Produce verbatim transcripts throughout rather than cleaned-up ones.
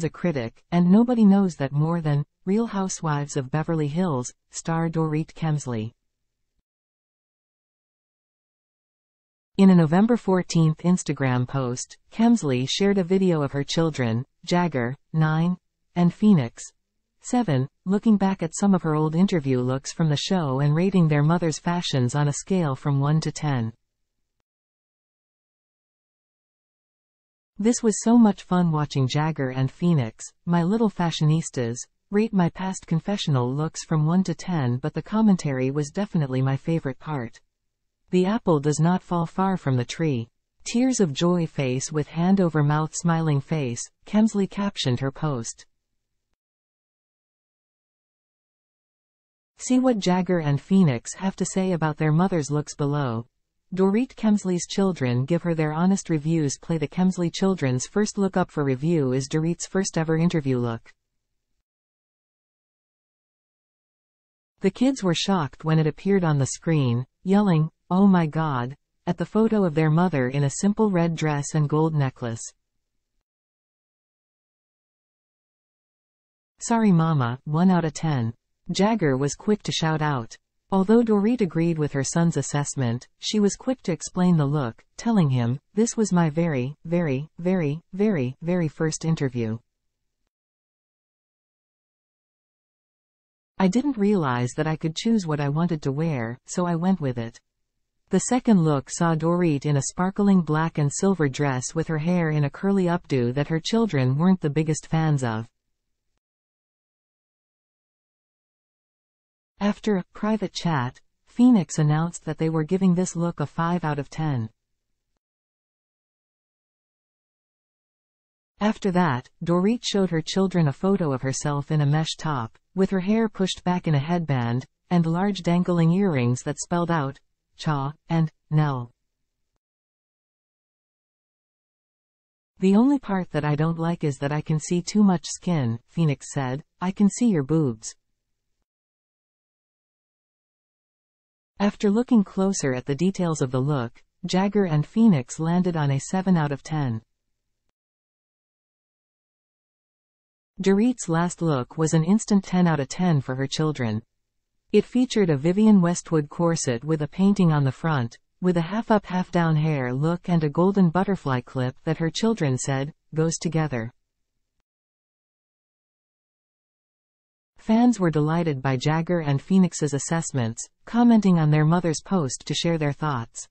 John's a critic, and nobody knows that more than Real Housewives of Beverly Hills star Dorit Kemsley. In a November fourteenth Instagram post, Kemsley shared a video of her children, Jagger, nine, and Phoenix, seven, looking back at some of her old interview looks from the show and rating their mother's fashions on a scale from one to ten. "This was so much fun watching Jagger and Phoenix, my little fashionistas, rate my past confessional looks from one to ten, but the commentary was definitely my favorite part. The apple does not fall far from the tree. Tears of joy face with hand over mouth smiling face," Kemsley captioned her post. See what Jagger and Phoenix have to say about their mother's looks below. Dorit Kemsley's children give her their honest reviews. Play the Kemsley children's first look up for review is Dorit's first ever interview look. "The kids were shocked when it appeared on the screen, yelling, 'Oh my God,' at the photo of their mother in a simple red dress and gold necklace. Sorry Mama, one out of ten. Jagger was quick to shout out. Although Dorit agreed with her son's assessment, she was quick to explain the look, telling him, "This was my very, very, very, very, very first interview. I didn't realize that I could choose what I wanted to wear, so I went with it." The second look saw Dorit in a sparkling black and silver dress with her hair in a curly updo that her children weren't the biggest fans of. After a private chat, Phoenix announced that they were giving this look a five out of ten. After that, Dorit showed her children a photo of herself in a mesh top, with her hair pushed back in a headband, and large dangling earrings that spelled out, "Cha," and "Nell." "The only part that I don't like is that I can see too much skin," Phoenix said. "I can see your boobs." After looking closer at the details of the look, Jagger and Phoenix landed on a seven out of ten. Dorit's last look was an instant ten out of ten for her children. It featured a Vivienne Westwood corset with a painting on the front, with a half-up half-down hair look and a golden butterfly clip that her children said goes together. Fans were delighted by Jagger and Phoenix's assessments, commenting on their mother's post to share their thoughts.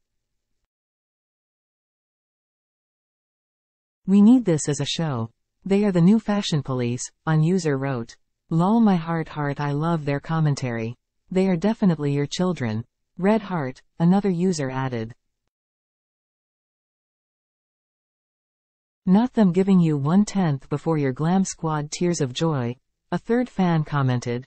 "We need this as a show. They are the new fashion police," one user wrote. "Lol my heart heart I love their commentary. They are definitely your children. Red heart," another user added. "Not them giving you one-tenth before your glam squad tears of joy," a third fan commented.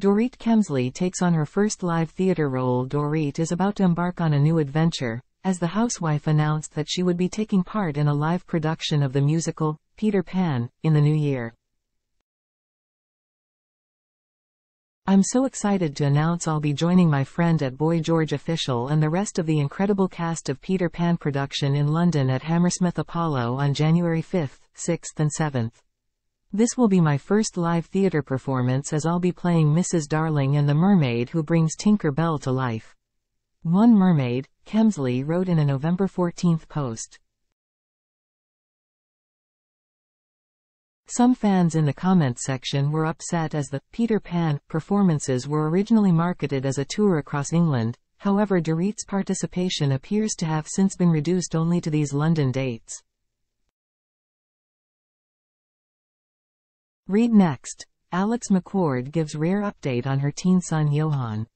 Dorit Kemsley takes on her first live theater role. Dorit is about to embark on a new adventure, as the housewife announced that she would be taking part in a live production of the musical Peter Pan in the new year. "I'm so excited to announce I'll be joining my friend at Boy George Official and the rest of the incredible cast of Peter Pan production in London at Hammersmith Apollo on January fifth, sixth and seventh. This will be my first live theater performance as I'll be playing Missus Darling and the mermaid who brings Tinker Bell to life. One mermaid," Kemsley wrote in a November fourteenth post. Some fans in the comments section were upset as the Peter Pan performances were originally marketed as a tour across England. However, Dorit's participation appears to have since been reduced only to these London dates. Read next. Alex McCord gives rare update on her teen son Johann.